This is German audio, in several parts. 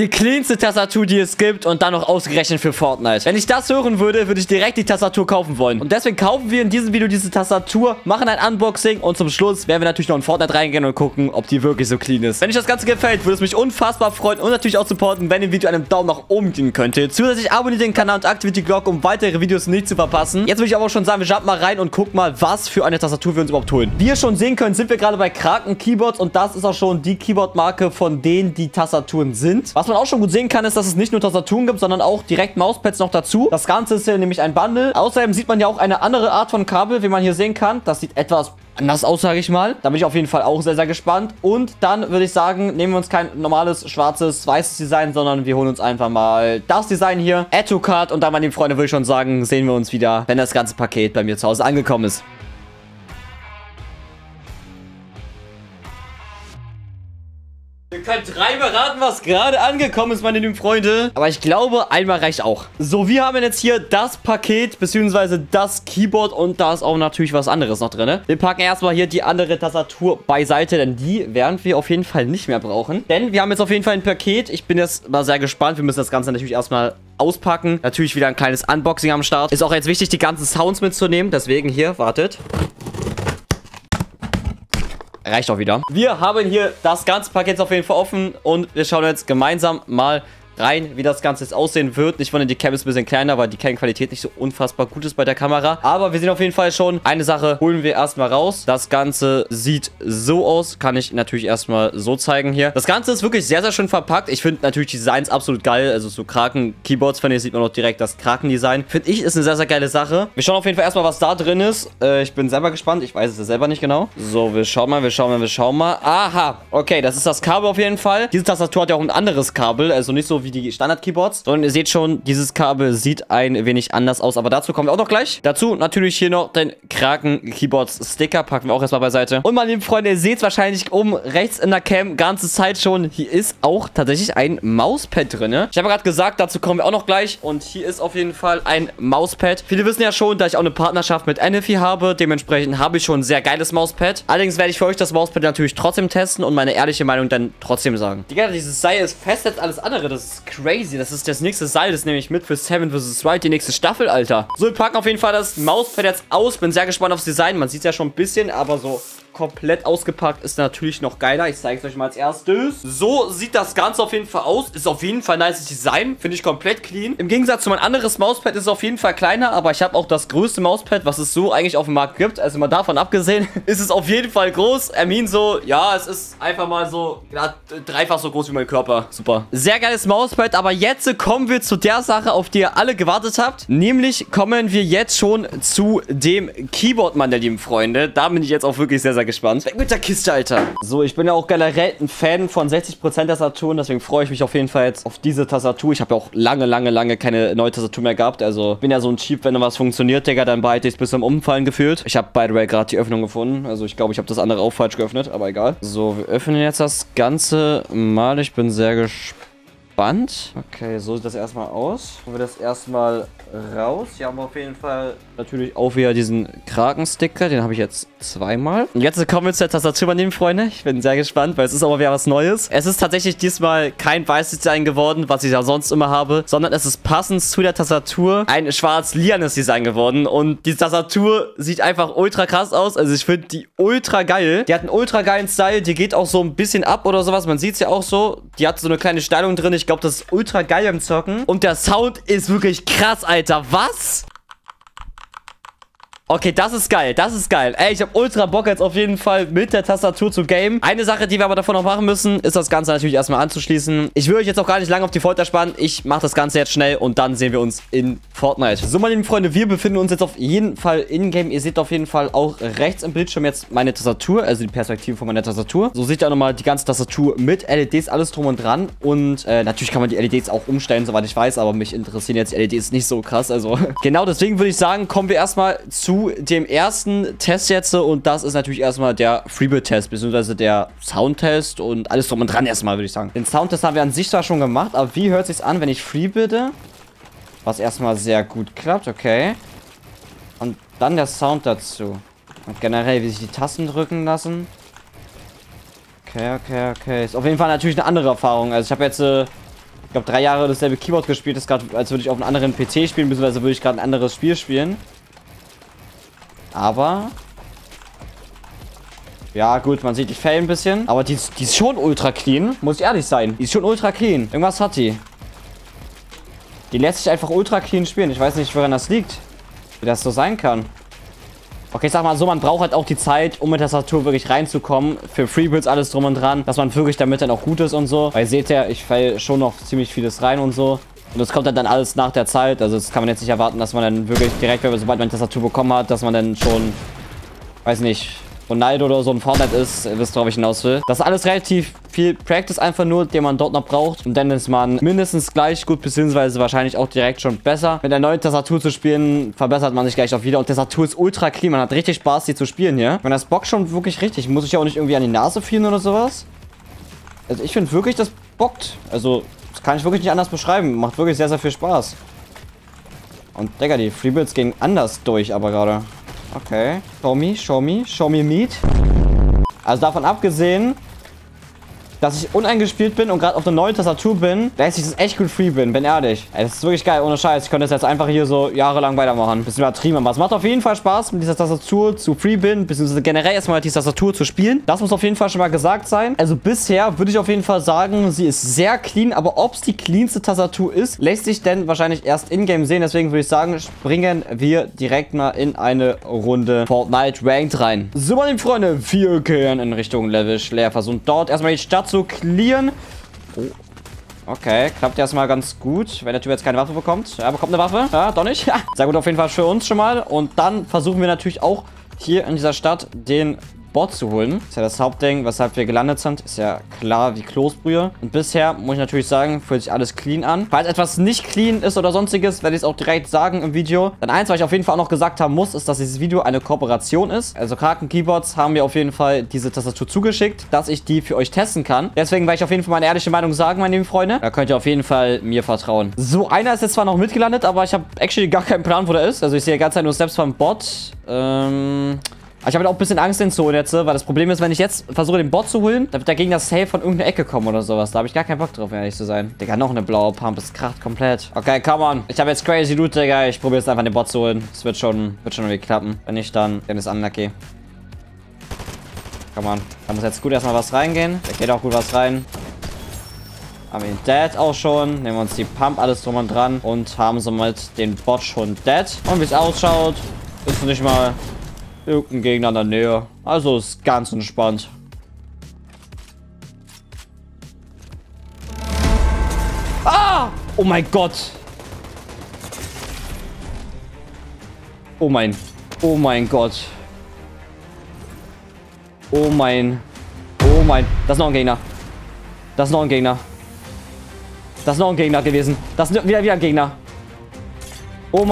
Die cleanste Tastatur, die es gibt und dann noch ausgerechnet für Fortnite. Wenn ich das hören würde, würde ich direkt die Tastatur kaufen wollen. Und deswegen kaufen wir in diesem Video diese Tastatur, machen ein Unboxing und zum Schluss werden wir natürlich noch in Fortnite reingehen und gucken, ob die wirklich so clean ist. Wenn euch das Ganze gefällt, würde es mich unfassbar freuen und natürlich auch supporten, wenn ihr Video einen Daumen nach oben geben könntet. Zusätzlich abonniert den Kanal und aktiviert die Glocke, um weitere Videos nicht zu verpassen. Jetzt würde ich aber auch schon sagen, wir jumpen mal rein und gucken mal, was für eine Tastatur wir uns überhaupt holen. Wie ihr schon sehen könnt, sind wir gerade bei Kraken Keyboards und das ist auch schon die Keyboard-Marke, von denen die Tastaturen sind. Was man auch schon gut sehen kann, ist, dass es nicht nur Tastaturen gibt, sondern auch direkt Mauspads noch dazu. Das Ganze ist hier nämlich ein Bundle. Außerdem sieht man ja auch eine andere Art von Kabel, wie man hier sehen kann. Das sieht etwas anders aus, sage ich mal. Da bin ich auf jeden Fall auch sehr, sehr gespannt. Und dann würde ich sagen, nehmen wir uns kein normales, schwarzes, weißes Design, sondern wir holen uns einfach mal das Design hier. Add to Cart. Und dann, meine lieben Freunde, würde ich schon sagen, sehen wir uns wieder, wenn das ganze Paket bei mir zu Hause angekommen ist. Ihr könnt dreimal raten, was gerade angekommen ist, meine lieben Freunde. Aber ich glaube, einmal reicht auch. So, wir haben jetzt hier das Paket, beziehungsweise das Keyboard. Und da ist auch natürlich was anderes noch drin. Ne? Wir packen erstmal hier die andere Tastatur beiseite, denn die werden wir auf jeden Fall nicht mehr brauchen. Denn wir haben jetzt auf jeden Fall ein Paket. Ich bin jetzt mal sehr gespannt. Wir müssen das Ganze natürlich erstmal auspacken. Natürlich wieder ein kleines Unboxing am Start. Ist auch jetzt wichtig, die ganzen Sounds mitzunehmen. Deswegen hier, wartet. Reicht auch wieder. Wir haben hier das ganze Paket auf jeden Fall offen und wir schauen jetzt gemeinsam mal rein, wie das Ganze jetzt aussehen wird. Ich finde, die Cam ist ein bisschen kleiner, weil die Cam-Qualität nicht so unfassbar gut ist bei der Kamera. Aber wir sehen auf jeden Fall schon, eine Sache holen wir erstmal raus. Das Ganze sieht so aus. Kann ich natürlich erstmal so zeigen hier. Das Ganze ist wirklich sehr, sehr schön verpackt. Ich finde natürlich die Designs absolut geil. Also so Kraken-Keyboards, finde ich, sieht man auch direkt das Kraken-Design. Finde ich, ist eine sehr, sehr geile Sache. Wir schauen auf jeden Fall erstmal, was da drin ist. Ich bin selber gespannt. Ich weiß es ja selber nicht genau. So, wir schauen mal, wir schauen mal, wir schauen mal. Aha, okay, das ist das Kabel auf jeden Fall. Diese Tastatur hat ja auch ein anderes Kabel. Also nicht so wie die Standard-Keyboards. Sondern ihr seht schon, dieses Kabel sieht ein wenig anders aus. Aber dazu kommen wir auch noch gleich. Dazu natürlich hier noch den Kraken-Keyboards-Sticker. Packen wir auch erstmal beiseite. Und meine lieben Freunde, ihr seht es wahrscheinlich oben rechts in der Cam ganze Zeit schon. Hier ist auch tatsächlich ein Mauspad drin. Ne? Ich habe gerade gesagt, dazu kommen wir auch noch gleich. Und hier ist auf jeden Fall ein Mauspad. Viele wissen ja schon, dass ich auch eine Partnerschaft mit Anifi habe. Dementsprechend habe ich schon ein sehr geiles Mauspad. Allerdings werde ich für euch das Mauspad natürlich trotzdem testen und meine ehrliche Meinung dann trotzdem sagen. Digga, dieses Seil ist fest als alles andere. Das ist crazy. Das ist das nächste Seil. Das nehme ich mit für Seven vs. Wild, die nächste Staffel, Alter. So, wir packen auf jeden Fall das Mauspad jetzt aus. Bin sehr gespannt aufs Design. Man sieht es ja schon ein bisschen, aber so komplett ausgepackt ist natürlich noch geiler. Ich zeige es euch mal als erstes. So sieht das Ganze auf jeden Fall aus. Ist auf jeden Fall ein nice Design. Finde ich komplett clean. Im Gegensatz zu mein anderes Mauspad ist es auf jeden Fall kleiner, aber ich habe auch das größte Mauspad, was es so eigentlich auf dem Markt gibt. Also mal davon abgesehen, ist es auf jeden Fall groß. Ermin so, ja, es ist einfach mal so ja, dreifach so groß wie mein Körper. Super. Sehr geiles Mauspad, aber jetzt kommen wir zu der Sache, auf die ihr alle gewartet habt. Nämlich kommen wir jetzt schon zu dem Keyboard, meine lieben Freunde. Da bin ich jetzt auch wirklich sehr, sehr gespannt. Weg mit der Kiste, Alter. So, ich bin ja auch generell ein Fan von 60% Tastaturen, deswegen freue ich mich auf jeden Fall jetzt auf diese Tastatur. Ich habe ja auch lange keine neue Tastatur mehr gehabt, also ich bin ja so ein Cheap, wenn da was funktioniert, Digga, dann behalte ich es bis zum Umfallen gefühlt. Ich habe, by the way, gerade die Öffnung gefunden, also ich glaube, ich habe das andere auch falsch geöffnet, aber egal. So, wir öffnen jetzt das Ganze mal. Ich bin sehr gespannt. Okay, so sieht das erstmal aus. Holen wir das erstmal raus. Hier haben wir auf jeden Fall natürlich auch wieder diesen Kraken-Sticker. Den habe ich jetzt zweimal. Und jetzt kommen wir zur Tastatur, meine lieben Freunde. Ich bin sehr gespannt, weil es ist aber wieder was Neues. Es ist tatsächlich diesmal kein weißes Design geworden, was ich ja sonst immer habe, sondern es ist passend zu der Tastatur ein schwarz-lianes Design geworden. Und die Tastatur sieht einfach ultra krass aus. Also ich finde die ultra geil. Die hat einen ultra geilen Style. Die geht auch so ein bisschen ab oder sowas. Man sieht es ja auch so. Die hat so eine kleine Steilung drin. Ich glaube, das ist ultra geil beim Zocken. Und der Sound ist wirklich krass, Alter. Was? Okay, das ist geil, das ist geil. Ey, ich habe ultra Bock jetzt auf jeden Fall mit der Tastatur zu gamen. Eine Sache, die wir aber davon noch machen müssen, ist das Ganze natürlich erstmal anzuschließen. Ich will euch jetzt auch gar nicht lange auf die Folter spannen. Ich mache das Ganze jetzt schnell und dann sehen wir uns in Fortnite. So, meine lieben Freunde, wir befinden uns jetzt auf jeden Fall in-game. Ihr seht auf jeden Fall auch rechts im Bildschirm jetzt meine Tastatur, also die Perspektive von meiner Tastatur. So seht ihr auch nochmal die ganze Tastatur mit LEDs, alles drum und dran. Und natürlich kann man die LEDs auch umstellen, soweit ich weiß, aber mich interessieren jetzt die LEDs nicht so krass. Also genau deswegen würde ich sagen, kommen wir erstmal zu dem ersten Test jetzt und das ist natürlich erstmal der Freebit-Test, beziehungsweise der Soundtest und alles drum und dran erstmal, würde ich sagen. Den Soundtest haben wir an sich zwar schon gemacht, aber wie hört sich's an, wenn ich freebitte? Was erstmal sehr gut klappt, okay. Und dann der Sound dazu. Und generell, wie sich die Tasten drücken lassen. Okay. Ist auf jeden Fall natürlich eine andere Erfahrung. Also ich habe jetzt ich glaube, 3 Jahre dasselbe Keyboard gespielt, ist gerade, als würde ich auf einem anderen PC spielen, beziehungsweise würde ich gerade ein anderes Spiel spielen. Aber... ja gut, man sieht, ich fail ein bisschen. Aber die ist schon ultra clean, muss ich ehrlich sein. Die ist schon ultra clean. Irgendwas hat die. Die lässt sich einfach ultra clean spielen. Ich weiß nicht, woran das liegt. Wie das so sein kann. Okay, ich sag mal so, man braucht halt auch die Zeit, um mit der Tastatur wirklich reinzukommen. Für Freebuilds alles drum und dran. Dass man wirklich damit dann auch gut ist und so. Weil ihr seht ja, ich fail schon noch ziemlich vieles rein und so. Und das kommt dann alles nach der Zeit. Also das kann man jetzt nicht erwarten, dass man dann wirklich direkt, sobald man die Tastatur bekommen hat, dass man dann schon, weiß nicht... Ronaldo oder so ein Fortnite ist, wisst ihr, worauf ich hinaus will. Das ist alles relativ viel Practice einfach nur, den man dort noch braucht. Und dann ist man mindestens gleich gut, beziehungsweise wahrscheinlich auch direkt schon besser. Mit der neuen Tastatur zu spielen, verbessert man sich gleich auch wieder. Und die Tastatur ist ultra clean, man hat richtig Spaß, die zu spielen hier. Ich meine, das bockt schon wirklich richtig. Muss ich ja auch nicht irgendwie an die Nase fielen oder sowas. Also ich finde wirklich, das bockt. Also, das kann ich wirklich nicht anders beschreiben. Macht wirklich sehr, sehr viel Spaß. Und Digga, die Freebuilds gehen anders durch, aber gerade. Okay. Show me meat. Also davon abgesehen, dass ich uneingespielt bin und gerade auf der neuen Tastatur bin, lässt sich das echt gut freebuilden, bin ehrlich. Ey, das ist wirklich geil, ohne Scheiß. Ich könnte das jetzt einfach hier so jahrelang weitermachen. Bisschen übertrieben, aber es macht auf jeden Fall Spaß, mit dieser Tastatur zu freebuilden, beziehungsweise generell erstmal die Tastatur zu spielen. Das muss auf jeden Fall schon mal gesagt sein. Also bisher würde ich auf jeden Fall sagen, sie ist sehr clean, aber ob es die cleanste Tastatur ist, lässt sich denn wahrscheinlich erst in-game sehen. Deswegen würde ich sagen, springen wir direkt mal in eine Runde Fortnite Ranked rein. So, meine Freunde, wir gehen in Richtung Level Schläfer und dort erstmal die Stadt zu clearen. Oh. Okay, klappt erstmal ganz gut, wenn der Typ jetzt keine Waffe bekommt. Ja, bekommt eine Waffe. Ja, doch nicht. Ja. Sehr gut auf jeden Fall für uns schon mal. Und dann versuchen wir natürlich auch hier in dieser Stadt den Bot zu holen. Ist ja das Hauptding, weshalb wir gelandet sind. Ist ja klar wie Kloßbrühe. Und bisher, muss ich natürlich sagen, fühlt sich alles clean an. Falls etwas nicht clean ist oder sonstiges, werde ich es auch direkt sagen im Video. Dann eins, was ich auf jeden Fall auch noch gesagt haben muss, ist, dass dieses Video eine Kooperation ist. Also Kraken Keyboards haben mir auf jeden Fall diese Tastatur zugeschickt, dass ich die für euch testen kann. Deswegen werde ich auf jeden Fall meine ehrliche Meinung sagen, meine lieben Freunde. Da könnt ihr auf jeden Fall mir vertrauen. So, einer ist jetzt zwar noch mitgelandet, aber ich habe actually gar keinen Plan, wo der ist. Also ich sehe die ganze Zeit nur Steps vom Bot. Ich habe auch ein bisschen Angst, den zu holen jetzt, weil das Problem ist, wenn ich jetzt versuche, den Bot zu holen, dann wird dagegen das Safe von irgendeiner Ecke kommen oder sowas. Da habe ich gar keinen Bock drauf, ehrlich zu sein. Digga, noch eine blaue Pump. Es kracht komplett. Okay, come on. Ich habe jetzt crazy Loot, Digga. Ich probiere jetzt einfach, den Bot zu holen. Das wird schon irgendwie klappen. Wenn nicht, dann ist unlucky. Come on. Da muss jetzt gut erstmal was reingehen. Da geht auch gut was rein. Haben ihn dead auch schon. Nehmen wir uns die Pump, alles drum und dran. Und haben somit den Bot schon dead. Und wie es ausschaut, ist nicht mal... irgendein Gegner in der Nähe. Also ist ganz entspannt. Ah! Oh mein Gott. Oh mein Gott. Oh mein. Das ist noch ein Gegner. gewesen. Das ist wieder ein Gegner. Oh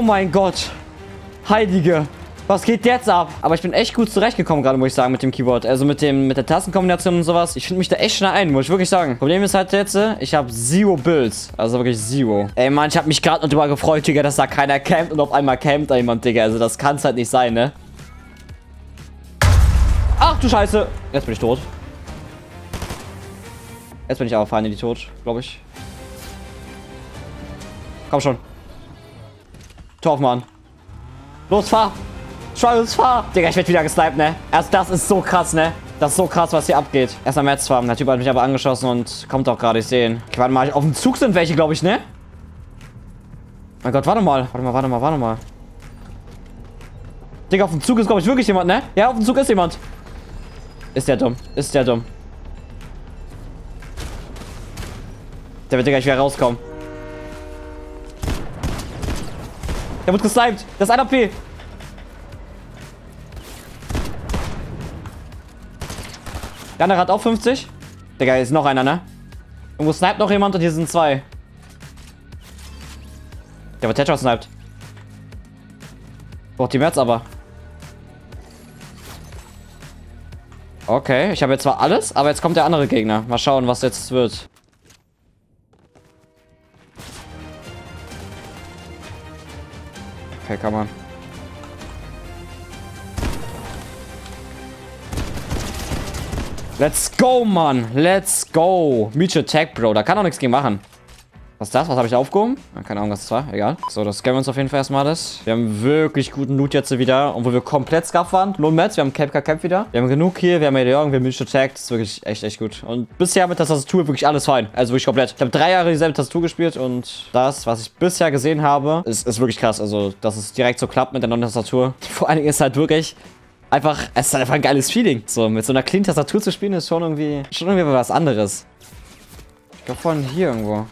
mein Gott. Heilige, was geht jetzt ab? Aber ich bin echt gut zurechtgekommen gerade, muss ich sagen, mit dem Keyboard. Also mit der Tastenkombination und sowas. Ich finde mich da echt schnell ein, muss ich wirklich sagen. Problem ist halt jetzt, ich habe zero Builds. Also wirklich zero. Ey, Mann, ich habe mich gerade noch drüber gefreut, Digga, dass da keiner campt. Und auf einmal campt da jemand, Digga. Also das kann es halt nicht sein, ne? Ach du Scheiße. Jetzt bin ich tot. Jetzt bin ich aber finally tot, glaube ich. Komm schon. Tor auf, Mann. Los, fahr! Tryus, fahr! Digga, ich werd wieder gesniped, ne? Also das ist so krass, ne? Das ist so krass, was hier abgeht. Erstmal Mats farmen. Der Typ hat mich aber angeschossen und kommt auch gerade, ich sehe ihn. Okay, warte mal, auf dem Zug sind welche, glaube ich, ne? Mein Gott, warte mal. Warte mal. Digga, auf dem Zug ist, glaube ich, wirklich jemand, ne? Ja, auf dem Zug ist jemand. Ist der dumm. Der wird, Digga, ich werde rauskommen. Der wird gesniped. Das ist ein AP. Der andere hat auch 50. Digga, hier ist noch einer, ne? Irgendwo sniped noch jemand und hier sind 2. Der wird Headshot sniped. Braucht die März aber. Okay, ich habe jetzt zwar alles, aber jetzt kommt der andere Gegner. Mal schauen, was jetzt wird. Okay, kann man. Let's go, Mann. Let's go. Mutual Tag, Bro. Da kann auch nichts gegen machen. Was ist das? Was habe ich da aufgehoben? Keine Ahnung, was das war. Egal. So, das scannen wir uns auf jeden Fall erstmal alles. Wir haben wirklich guten Loot jetzt wieder. Obwohl wir komplett Scuff waren. Lohnmetz, wir haben Capca Cap wieder. Wir haben genug hier. Wir haben Edion, wir haben Mutual Tag. Das ist wirklich echt gut. Und bisher mit der Tastatur wirklich alles fein. Also wirklich komplett. Ich habe 3 Jahre dieselbe Tastatur gespielt. Und das, was ich bisher gesehen habe, ist wirklich krass. Also, dass es direkt so klappt mit der neuen Tastatur. Vor allen Dingen ist halt wirklich... Einfach, es ist halt einfach ein geiles Feeling. So, mit so einer clean Tastatur zu spielen, ist schon irgendwie was anderes. Ich glaube, vorhin hier irgendwo.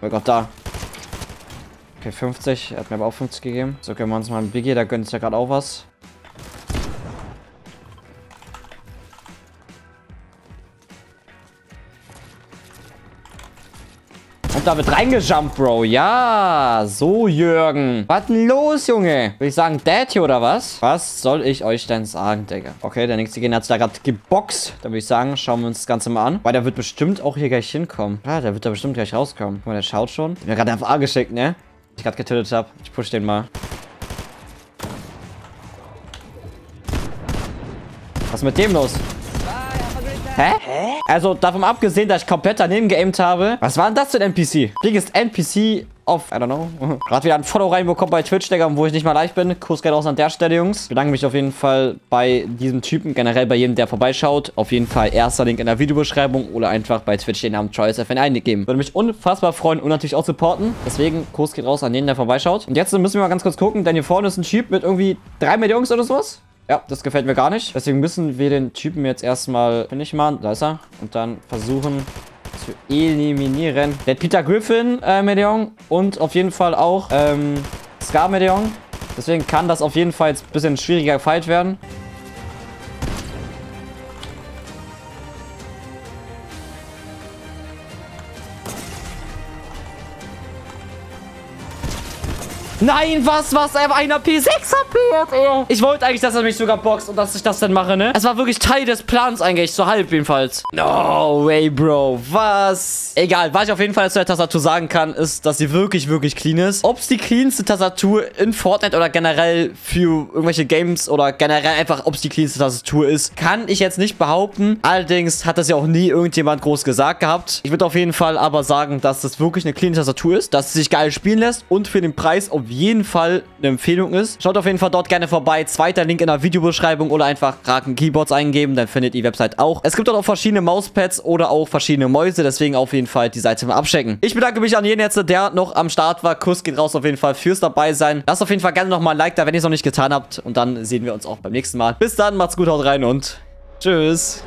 Oh Gott, da. Okay, 50. Er hat mir aber auch 50 gegeben. So, können wir uns mal einen Biggie, da gönnt sich ja gerade auch was. Und da wird reingejumpt, Bro. Ja, so, Jürgen. Was denn los, Junge? Will ich sagen, Dad hier oder was? Was soll ich euch denn sagen, Digga? Okay, der nächste Gegner hat sich da gerade geboxt. Dann würde ich sagen, schauen wir uns das Ganze mal an. Weil der wird bestimmt auch hier gleich hinkommen. Ja, der wird da bestimmt gleich rauskommen. Guck mal, der schaut schon. Ich hab mir gerade auf A geschickt, ne? Ich gerade getötet habe. Ich push den mal. Was ist mit dem los? Hä? Also, davon abgesehen, dass ich komplett daneben geaimt habe. Was war denn das für ein NPC? Biggest NPC of... I don't know. Gerade wieder ein Follow reinbekommen bei Twitch, Digga, wo ich nicht mal live bin. Kuss geht raus an der Stelle, Jungs. Ich bedanke mich auf jeden Fall bei diesem Typen. Generell bei jedem, der vorbeischaut. Auf jeden Fall erster Link in der Videobeschreibung. Oder einfach bei Twitch den Namen TryusFN1 geben. Würde mich unfassbar freuen und natürlich auch supporten. Deswegen, Kuss geht raus an jeden, der vorbeischaut. Und jetzt müssen wir mal ganz kurz gucken. Denn hier vorne ist ein Jeep mit irgendwie 3 Jungs oder sowas. Ja, das gefällt mir gar nicht. Deswegen müssen wir den Typen jetzt erstmal nicht machen. Da ist er. Und dann versuchen zu eliminieren. Der Peter Griffin Medaillon und auf jeden Fall auch Scar Medaillon. Deswegen kann das auf jeden Fall jetzt ein bisschen schwieriger Fight werden. Nein, was? Er war einer P6 HP, ey. Ich wollte eigentlich, dass er mich sogar boxt und dass ich das dann mache, ne? Es war wirklich Teil des Plans eigentlich, so halb jedenfalls. No way, Bro. Was? Egal, was ich auf jeden Fall zu der Tastatur sagen kann, ist, dass sie wirklich clean ist. Ob es die cleanste Tastatur in Fortnite oder generell für irgendwelche Games oder generell einfach, ob es die cleanste Tastatur ist, kann ich jetzt nicht behaupten. Allerdings hat das ja auch nie irgendjemand groß gesagt gehabt. Ich würde auf jeden Fall aber sagen, dass das wirklich eine clean Tastatur ist, dass sie sich geil spielen lässt und für den Preis, ob jeden Fall eine Empfehlung ist. Schaut auf jeden Fall dort gerne vorbei. Zweiter Link in der Videobeschreibung oder einfach Kraken Keyboards eingeben, dann findet ihr die Website auch. Es gibt dort auch verschiedene Mauspads oder auch verschiedene Mäuse, deswegen auf jeden Fall die Seite mal abchecken. Ich bedanke mich an jeden jetzt, der noch am Start war. Kuss geht raus auf jeden Fall fürs dabei sein. Lasst auf jeden Fall gerne nochmal ein Like da, wenn ihr es noch nicht getan habt und dann sehen wir uns auch beim nächsten Mal. Bis dann, macht's gut, haut rein und tschüss.